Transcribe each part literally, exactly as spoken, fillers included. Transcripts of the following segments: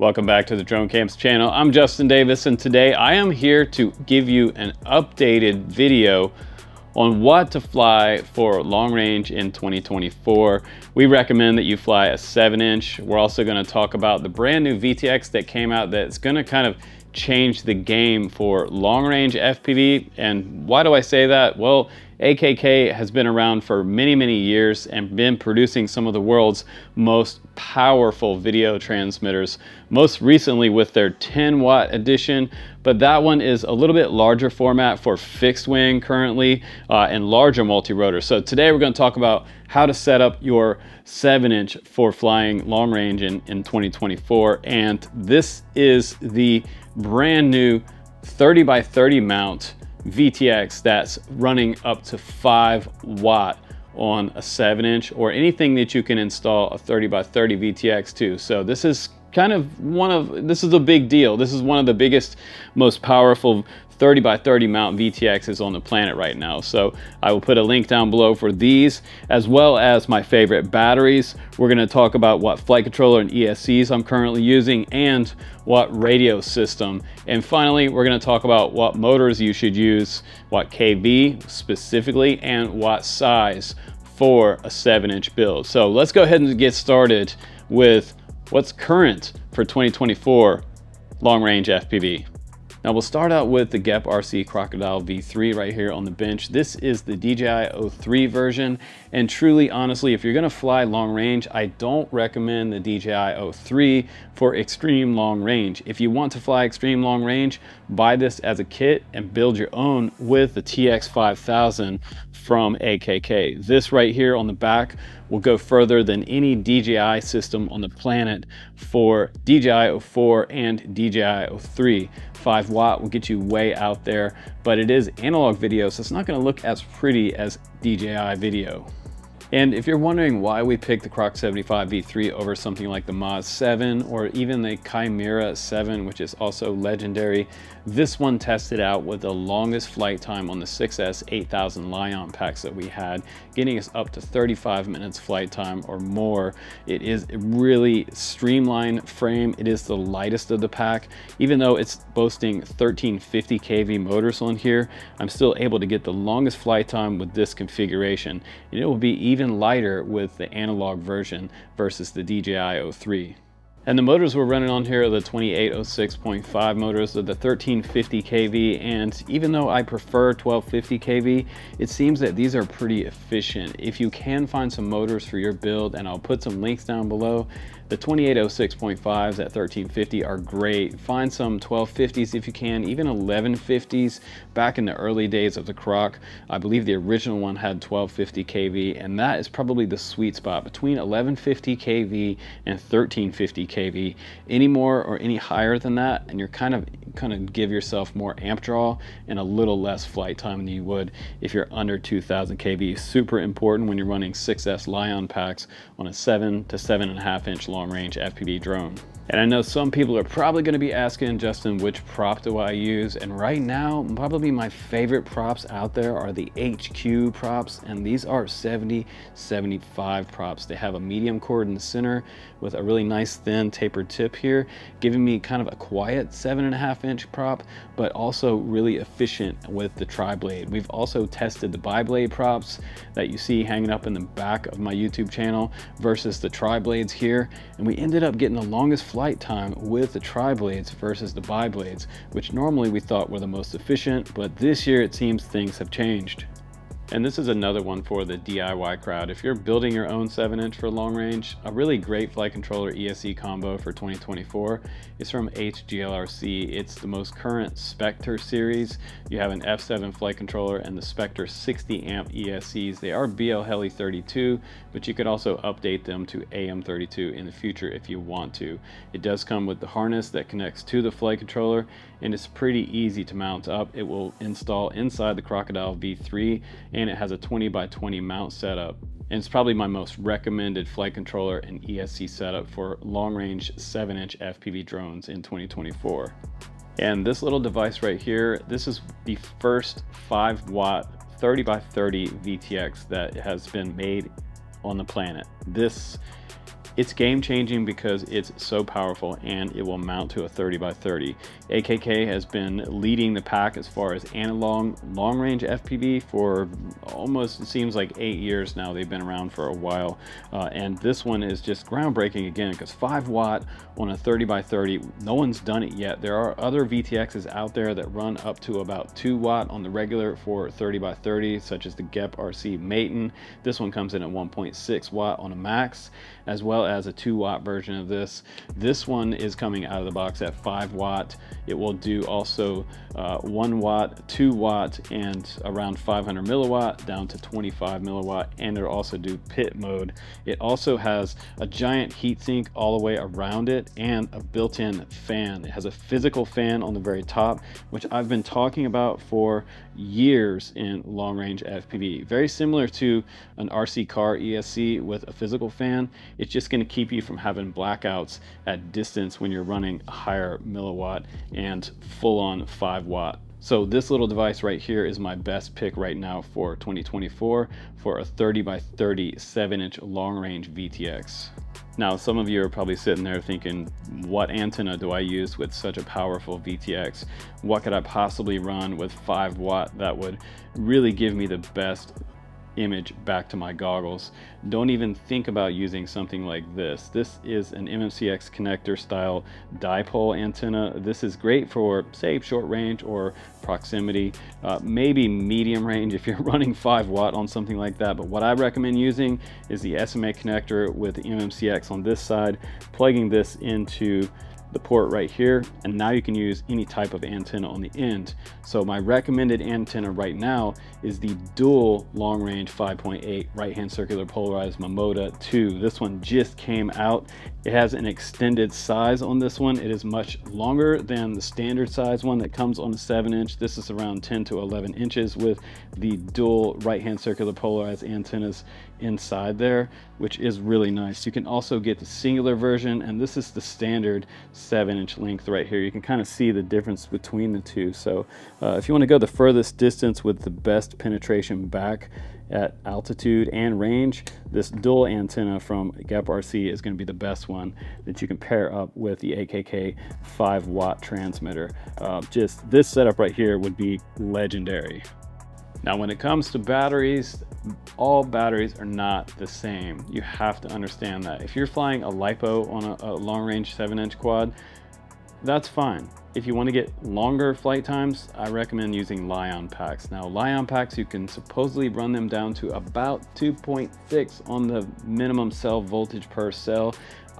Welcome back to the Drone Camps channel. I'm Justin Davis, and today I am here to give you an updated video on what to fly for long range in twenty twenty-four. We recommend that you fly a seven inch. We're also gonna talk about the brand new V T X that came out that's gonna kind of change the game for long range F P V. And why do I say that? Well, A K K has been around for many, many years and been producing some of the world's most powerful video transmitters, most recently with their ten watt edition, but that one is a little bit larger format for fixed wing currently uh, and larger multi-rotor. So today we're going to talk about how to set up your seven inch for flying long range in, in twenty twenty-four. And this is the brand new thirty by thirty mount V T X that's running up to five watt on a seven inch or anything that you can install a thirty by thirty V T X to. So this is kind of one of, this is a big deal. This is one of the biggest, most powerful thirty by thirty mount V T Xs on the planet right now. So I will put a link down below for these, as well as my favorite batteries. We're gonna talk about what flight controller and E S Cs I'm currently using and what radio system. And finally, we're gonna talk about what motors you should use, what K V specifically, and what size for a seven inch build. So let's go ahead and get started with what's current for twenty twenty-four long range F P V. Now we'll start out with the G E P R C Crocodile V three right here on the bench. This is the D J I O three version. And truly, honestly, if you're gonna fly long range, I don't recommend the D J I O three for extreme long range. If you want to fly extreme long range, buy this as a kit and build your own with the T X five thousand from A K K. This right here on the back will go further than any D J I system on the planet for D J I O four and D J I O three. five watt will get you way out there, but it is analog video, so it's not gonna look as pretty as D J I video. And if you're wondering why we picked the Croc seventy-five V three over something like the Maz seven or even the Chimera seven, which is also legendary, this one tested out with the longest flight time on the six S eight thousand Lion packs that we had, getting us up to thirty-five minutes flight time or more. It is a really streamlined frame. It is the lightest of the pack. Even though it's boasting thirteen fifty K V motors on here, I'm still able to get the longest flight time with this configuration. And it will be even even lighter with the analog version versus the D J I O three. And the motors we're running on here are the twenty-eight oh six point five motors, so the thirteen fifty K V, and even though I prefer twelve fifty K V, it seems that these are pretty efficient. If you can find some motors for your build, and I'll put some links down below, the twenty-eight oh six point fives at thirteen fifty are great. Find some twelve fifties if you can, even eleven fifties. Back in the early days of the Croc, I believe the original one had twelve fifty K V, and that is probably the sweet spot between eleven fifty K V and thirteen fifty K V. Any more or any higher than that, and you're kind of kind of give yourself more amp draw and a little less flight time than you would if you're under two thousand K V. Super important when you're running six S Lion packs on a seven to seven and a half inch long long-range F P V drone. And I know some people are probably going to be asking, Justin, which prop do I use? And right now, probably my favorite props out there are the H Q props, and these are seventy seventy-five props. They have a medium cord in the center with a really nice thin tapered tip here, giving me kind of a quiet seven and a half inch prop, but also really efficient with the tri-blade. We've also tested the bi-blade props that you see hanging up in the back of my YouTube channel versus the tri-blades here, and we ended up getting the longest flight time with the tri-blades versus the bi-blades, which normally we thought were the most efficient, but this year it seems things have changed. And this is another one for the D I Y crowd. If you're building your own seven inch for long range, a really great flight controller E S C combo for twenty twenty-four is from H G L R C. It's the most current Spectre series. You have an F seven flight controller and the Spectre sixty amp E S Cs. They are B L Heli thirty-two, but you could also update them to A M thirty-two in the future if you want to. It does come with the harness that connects to the flight controller, and it's pretty easy to mount up. It will install inside the Crocodile V three, and it has a twenty by twenty mount setup. And it's probably my most recommended flight controller and E S C setup for long range seven inch F P V drones in twenty twenty-four. And this little device right here, this is the first five watt thirty by thirty V T X that has been made on the planet. This It's game changing because it's so powerful, and it will mount to a thirty by thirty. A K K has been leading the pack as far as analog long range F P V for almost, it seems like eight years now. They've been around for a while. Uh, and this one is just groundbreaking again, because five watt on a thirty by thirty, no one's done it yet. There are other V T Xs out there that run up to about two watt on the regular for thirty by thirty, such as the G E P R C Maten. This one comes in at one point six watt on a max, as well as a two watt version of this. This one is coming out of the box at five watt. It will do also uh, one watt, two watt, and around five hundred milliwatt down to twenty-five milliwatt. And it'll also do pit mode. It also has a giant heatsink all the way around it and a built-in fan. It has a physical fan on the very top, which I've been talking about for years in long range F P V. Very similar to an R C car E S C with a physical fan. It's just going to keep you from having blackouts at distance when you're running a higher milliwatt and full on five watt. So this little device right here is my best pick right now for twenty twenty-four for a thirty by thirty seven inch long range V T X. Now, some of you are probably sitting there thinking, what antenna do I use with such a powerful V T X? What could I possibly run with five watt that would really give me the best image back to my goggles? Don't even think about using something like this. This is an M M C X connector style dipole antenna. This is great for, say, short range or proximity, uh, maybe medium range if you're running five watt on something like that. But what I recommend using is the S M A connector with the M M C X on this side, plugging this into the port right here, and now you can use any type of antenna on the end. So my recommended antenna right now is the dual long range five point eight right hand circular polarized Mamoda two. This one just came out. It has an extended size on this one. It is much longer than the standard size one that comes on the seven inch. This is around ten to eleven inches with the dual right hand circular polarized antennas inside there, which is really nice. You can also get the singular version, and this is the standard seven inch length right here. You can kind of see the difference between the two. So uh, if you want to go the furthest distance with the best penetration back at altitude and range, this dual antenna from G E P R C is going to be the best one that you can pair up with the A K K five watt transmitter. Uh, just this setup right here would be legendary. Now, when it comes to batteries, all batteries are not the same. You have to understand that. If you're flying a LiPo on a, a long range seven inch quad, that's fine. If you want to get longer flight times, I recommend using Lion packs. Now, Lion packs, you can supposedly run them down to about two point six on the minimum cell voltage per cell.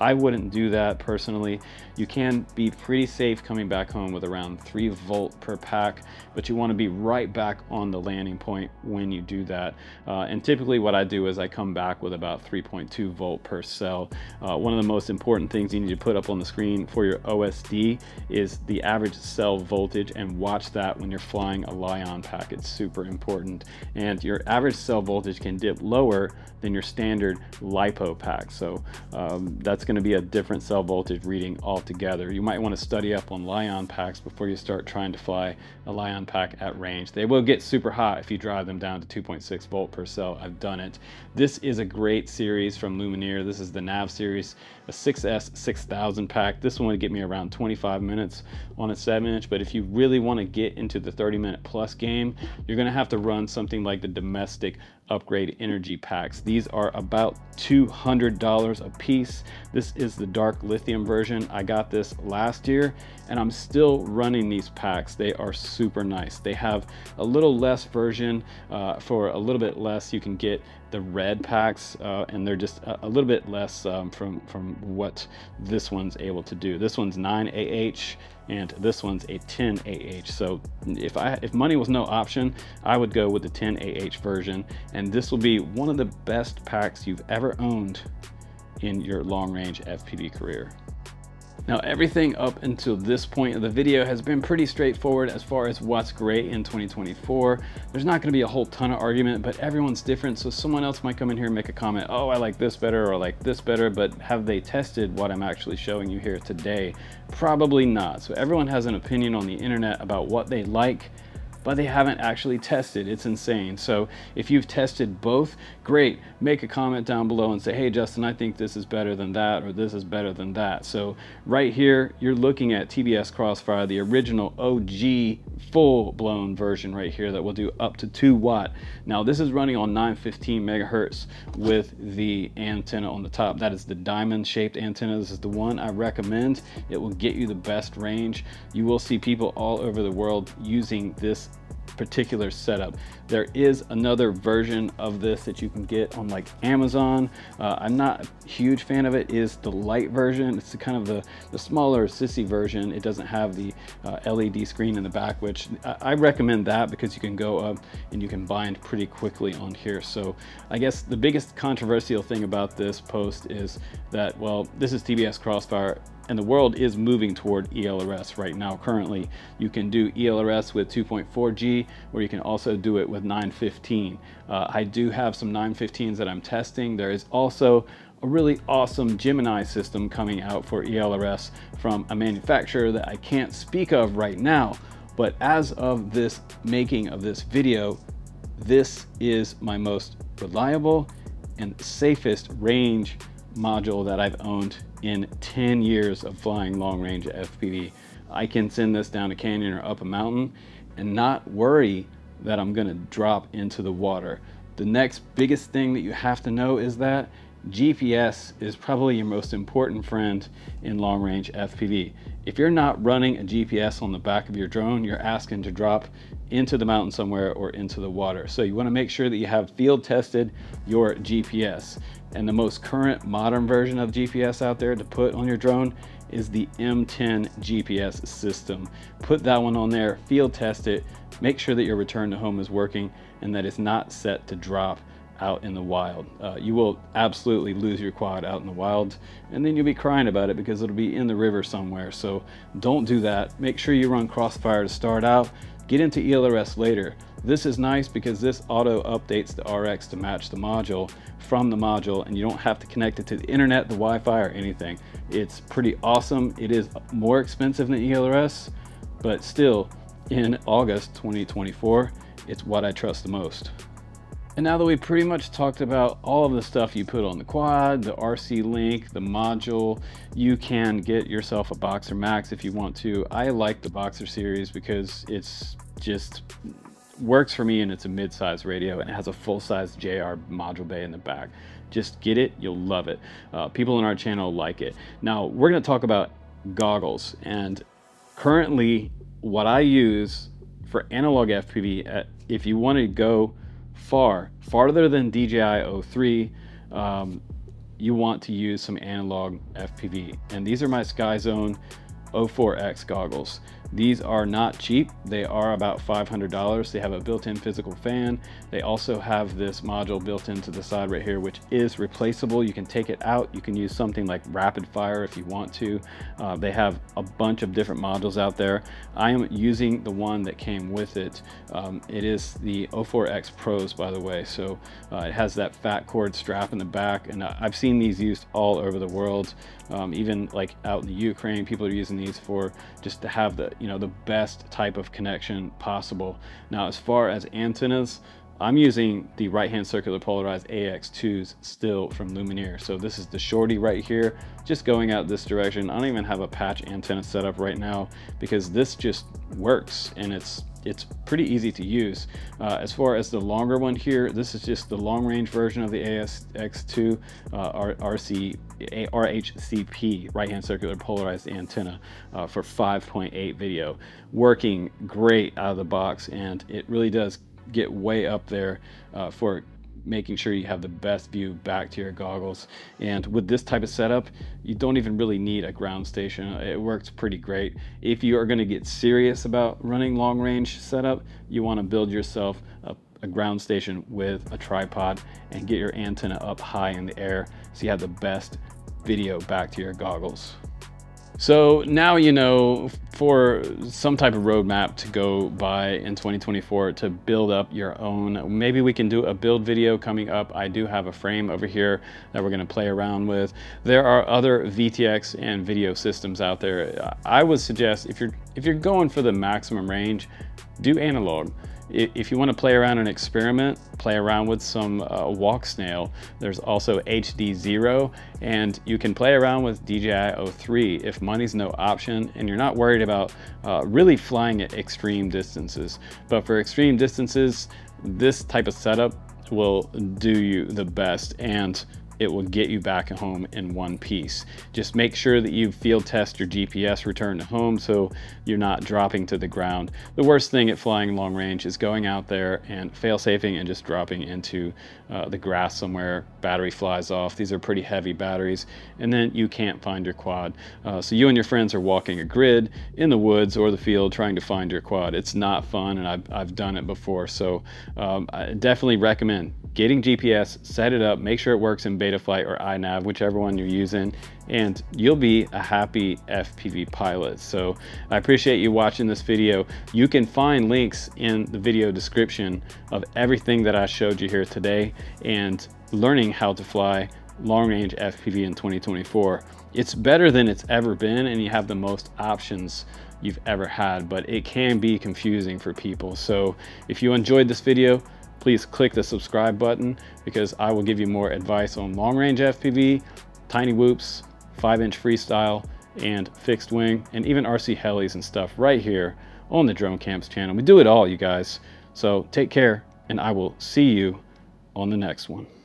I wouldn't do that personally. You can be pretty safe coming back home with around three volt per pack, but you want to be right back on the landing point when you do that. Uh, and typically what I do is I come back with about three point two volt per cell. Uh, one of the most important things you need to put up on the screen for your O S D is the average cell voltage, and watch that when you're flying a Lion pack. It's super important. And your average cell voltage can dip lower than your standard LiPo pack. So um, that's going to be a different cell voltage reading altogether. You might want to study up on Lion packs before you start trying to fly a Lion pack at range. They will get super hot if you drive them down to two point six volt per cell. I've done it. This is a great series from Lumineer. This is the Nav series, a six S six thousand pack. This one would get me around twenty-five minutes on a seven inch, but if you really want to get into the thirty minute plus game, you're going to have to run something like the domestic upgrade energy packs. These are about two hundred dollars a piece. This is the dark lithium version. I got this last year and I'm still running these packs. They are super nice. They have a little less version uh, for a little bit less. You can get the red packs uh, and they're just a, a little bit less um, from, from what this one's able to do. This one's nine A H and this one's a ten A H. So if I if money was no option, I would go with the ten A H version, and this will be one of the best packs you've ever owned in your long range F P V career. Now, everything up until this point of the video has been pretty straightforward as far as what's great in twenty twenty-four. There's not going to be a whole ton of argument, but everyone's different. So someone else might come in here and make a comment, oh, I like this better, or I like this better, but have they tested what I'm actually showing you here today? Probably not. So everyone has an opinion on the internet about what they like, but they haven't actually tested. It's insane. So if you've tested both, great, make a comment down below and say, hey Justin, I think this is better than that, or this is better than that. So right here, you're looking at T B S Crossfire, the original O G full-blown version right here that will do up to two watt. Now this is running on nine fifteen megahertz with the antenna on the top. That is the diamond shaped antenna. This is the one I recommend. It will get you the best range. You will see people all over the world using this particular setup. There is another version of this that you can get on like Amazon. Uh, I'm not a huge fan of it. It is the light version. It's the kind of the, the smaller sissy version. It doesn't have the uh, L E D screen in the back, which I, I recommend that because you can go up and you can bind pretty quickly on here. So I guess the biggest controversial thing about this post is that, well, this is T B S Crossfire, and the world is moving toward E L R S right now. Currently, you can do E L R S with two point four G, or you can also do it with nine fifteen. Uh, I do have some nine fifteens that I'm testing. There is also a really awesome Gemini system coming out for E L R S from a manufacturer that I can't speak of right now, but as of this making of this video, this is my most reliable and safest range module that I've owned in ten years of flying long range F P V. I can send this down a canyon or up a mountain and not worry that I'm gonna drop into the water. The next biggest thing that you have to know is that G P S is probably your most important friend in long range F P V. If you're not running a G P S on the back of your drone, you're asking to drop into the mountain somewhere or into the water. So you want to make sure that you have field tested your G P S. And the most current modern version of G P S out there to put on your drone is the M ten G P S system. Put that one on there, field test it, make sure that your return to home is working and that it's not set to drop out in the wild. Uh, you will absolutely lose your quad out in the wild, and then you'll be crying about it because it'll be in the river somewhere. So don't do that. Make sure you run Crossfire to start out, get into E L R S later. This is nice because this auto updates the R X to match the module from the module, and you don't have to connect it to the internet, the Wi-Fi or anything. It's pretty awesome. It is more expensive than E L R S, but still in August twenty twenty-four, it's what I trust the most. And now that we pretty much talked about all of the stuff you put on the quad, the R C link, the module, you can get yourself a Boxer Max if you want to. I like the Boxer series because it's just works for me, and it's a mid-size radio and it has a full-size J R module bay in the back. Just get it, you'll love it. Uh, people on our channel like it. Now we're gonna talk about goggles, and currently what I use for analog F P V, at, if you wanna go far, farther than D J I O three, um, you want to use some analog F P V. And these are my Skyzone O four X goggles. These are not cheap. They are about five hundred dollars. They have a built-in physical fan. They also have this module built into the side right here, which is replaceable. You can take it out. You can use something like Rapid Fire if you want to. Uh, they have a bunch of different modules out there. I am using the one that came with it. Um, it is the O four X Pros, by the way. So uh, it has that fat cord strap in the back, and I've seen these used all over the world. Um, even like out in the Ukraine, people are using these for just to have the you know, the best type of connection possible. Now, as far as antennas, I'm using the right-hand circular polarized A X twos still from Lumineer. So this is the shorty right here, just going out this direction. I don't even have a patch antenna set up right now because this just works, and it's it's pretty easy to use. Uh, as far as the longer one here, this is just the long range version of the A X two uh, R H C P, right hand circular polarized antenna uh, for five point eight video. Working great out of the box, and it really does get way up there uh, for making sure you have the best view back to your goggles. And with this type of setup, you don't even really need a ground station. It works pretty great. If you are gonna get serious about running long range setup, you wanna build yourself a, a ground station with a tripod and get your antenna up high in the air so you have the best video back to your goggles. So now you know for some type of roadmap to go by in twenty twenty-four to build up your own. Maybe we can do a build video coming up. I do have a frame over here that we're gonna play around with. There are other V T X and video systems out there. I would suggest if you're, if you're going for the maximum range, do analog. If you want to play around and experiment, play around with some uh, Walksnail. There's also H D zero, and you can play around with D J I O three if money's no option and you're not worried about uh, really flying at extreme distances. But for extreme distances, this type of setup will do you the best, and it will get you back home in one piece. Just make sure that you field test your G P S return to home so you're not dropping to the ground. The worst thing at flying long range is going out there and fail-safing and just dropping into uh, the grass somewhere. Battery flies off. These are pretty heavy batteries. And then you can't find your quad. Uh, so you and your friends are walking a grid in the woods or the field trying to find your quad. It's not fun, and I've, I've done it before. So um, I definitely recommend getting G P S, set it up, make sure it works in Betaflight or iNav, whichever one you're using, and you'll be a happy F P V pilot. So I appreciate you watching this video. You can find links in the video description of everything that I showed you here today and learning how to fly long-range F P V in twenty twenty-four. It's better than it's ever been, and you have the most options you've ever had, but it can be confusing for people. So if you enjoyed this video, please click the subscribe button, because I will give you more advice on long-range F P V, tiny whoops, five-inch freestyle, and fixed wing, and even R C helis and stuff right here on the Drone Camps channel. We do it all, you guys. So take care, and I will see you on the next one.